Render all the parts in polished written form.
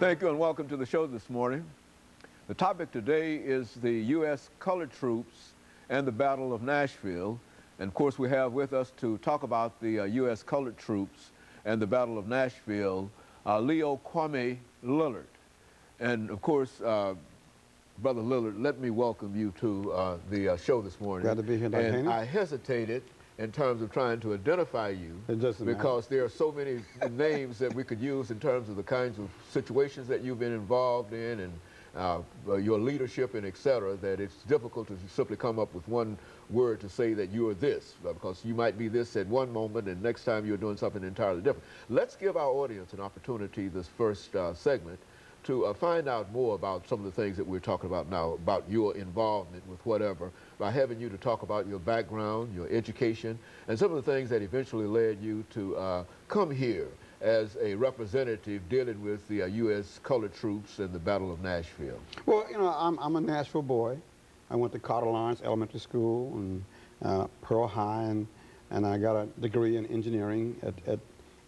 Thank you and welcome to the show this morning. The topic today is the U.S. Colored Troops and the Battle of Nashville. And of course, we have with us to talk about the U.S. Colored Troops and the Battle of Nashville, Leo Kwame Lillard. And of course, Brother Lillard, let me welcome you to the show this morning. Glad to be here, Dr. Haney. I hesitated in terms of trying to identify you, because there are so many names that we could use in terms of the kinds of situations that you've been involved in and your leadership and et cetera, that it's difficult to simply come up with one word to say that you are this, because you might be this at one moment and next time you're doing something entirely different. Let's give our audience an opportunity this first segment to find out more about some of the things that we're talking about now, about your involvement with whatever, by having you to talk about your background, your education, and some of the things that eventually led you to come here as a representative dealing with the U.S. Colored Troops and the Battle of Nashville. Well, you know, I'm a Nashville boy. I went to Carter Lawrence Elementary School and Pearl High, and I got a degree in engineering at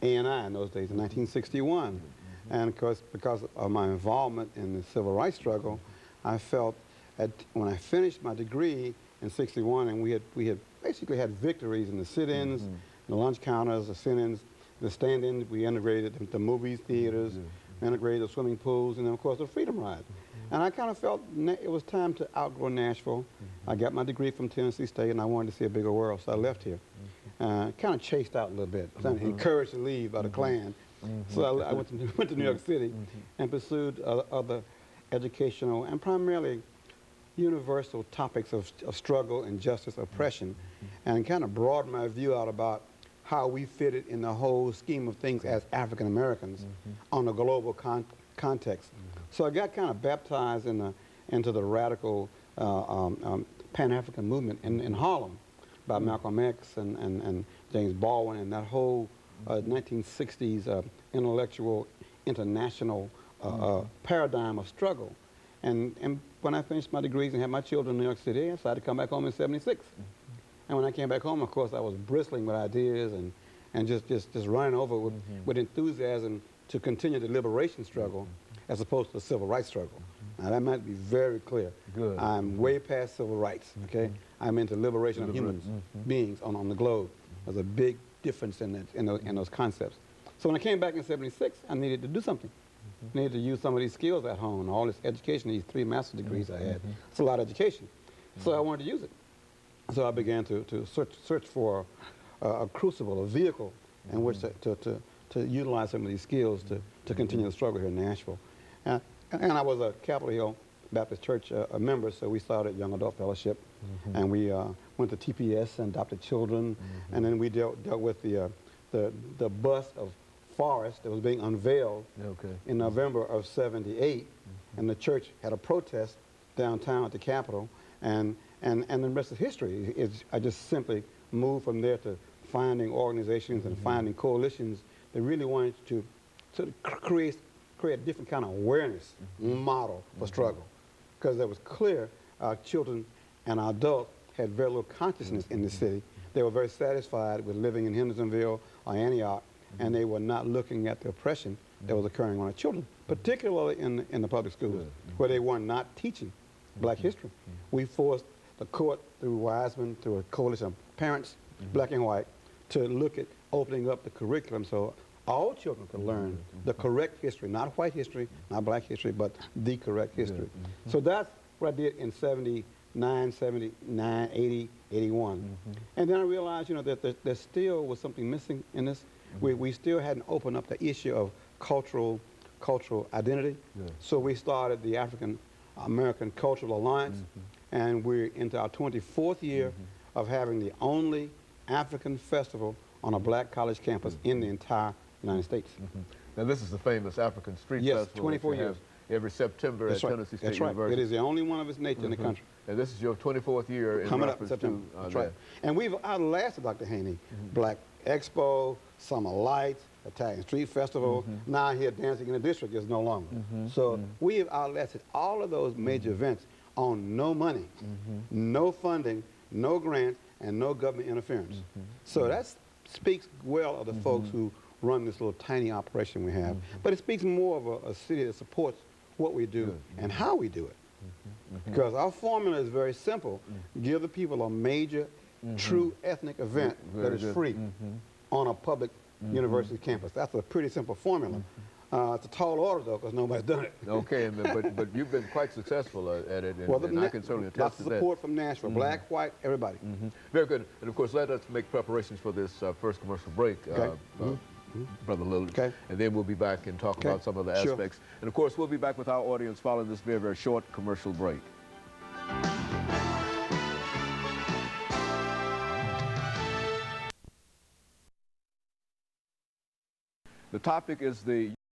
A&I in those days in 1961. And of course, because of my involvement in the civil rights struggle, I felt that when I finished my degree in 61, and we had basically had victories in the sit-ins, the lunch counters, the sit-ins, the stand-ins. We integrated the movie theaters, integrated the swimming pools, and then, of course, the Freedom Ride. And I kind of felt it was time to outgrow Nashville. I got my degree from Tennessee State, and I wanted to see a bigger world, so I left here. Kind of chased out a little bit, encouraged to leave by the Klan. So I went to New York City and pursued other educational and primarily universal topics of struggle, injustice, oppression, and kind of broadened my view out about how we fitted in the whole scheme of things as African Americans on a global context. So I got kind of baptized in into the radical Pan-African movement in Harlem by Malcolm X and James Baldwin and that whole 1960s intellectual, international paradigm of struggle. And when I finished my degrees and had my children in New York City, I decided to come back home in 76. And when I came back home, of course, I was bristling with ideas and just running over with enthusiasm to continue the liberation struggle as opposed to the civil rights struggle. Now, that might be very clear. Good. I'm way past civil rights, okay? I'm into liberation of human beings on the globe. There's a big difference in those concepts. So when I came back in 76, I needed to do something. I needed to use some of these skills at home, all this education, these 3 master's degrees I had. It's a lot of education. So I wanted to use it. So I began to search for a crucible, a vehicle in which to utilize some of these skills to continue the struggle here in Nashville. And I was a Capitol Hill Baptist Church member, so we started Young Adult Fellowship, and we went to TPS and adopted children, and then we dealt with the bust of Forrest that was being unveiled in November of 78, and the church had a protest downtown at the Capitol, and the rest is history. I just simply moved from there to finding organizations and finding coalitions that really wanted to sort of create a different kind of awareness model for struggle. Because it was clear our children and our adults had very little consciousness in the city. They were very satisfied with living in Hendersonville or Antioch, and they were not looking at the oppression that was occurring on our children, particularly in the public schools, where they were not teaching black history. We forced the court through Wiseman, through a coalition of parents, black and white, to look at opening up the curriculum so all children could learn the correct history, not white history, not black history, but the correct history. So that's what I did in 79, 80, 81. And then I realized, you know, that there still was something missing in this. We still hadn't opened up the issue of cultural identity. So we started the African American Cultural Alliance, and we're into our 24th year of having the only African festival on a black college campus in the entire United States. Now, this is the famous African Street Festival. Yes, 24 years. Every September at Tennessee State University. It is the only one of its nature in the country. And this is your 24th year. Coming up September. That's right. And we've outlasted, Dr. Haney, Black Expo, Summer Lights, Italian Street Festival. Now here, Dancing in the District is no longer. So we have outlasted all of those major events on no money, no funding, no grants, and no government interference. So that speaks well of the folks who run this little tiny operation we have. Mm-hmm. But it speaks more of a city that supports what we do and how we do it. Mm-hmm. Because our formula is very simple. Mm-hmm. Give the people a major, true ethnic event that is free on a public university campus. That's a pretty simple formula. It's a tall order, though, because nobody's done it. Okay, but you've been quite successful at it, and, well, and I can certainly attest to that. Lots of support from Nashville, black, white, everybody. Very good. And, of course, let us make preparations for this first commercial break, Brother Lillard. Okay. And then we'll be back and talk about some of the aspects. And, of course, we'll be back with our audience following this very, very short commercial break. The topic is the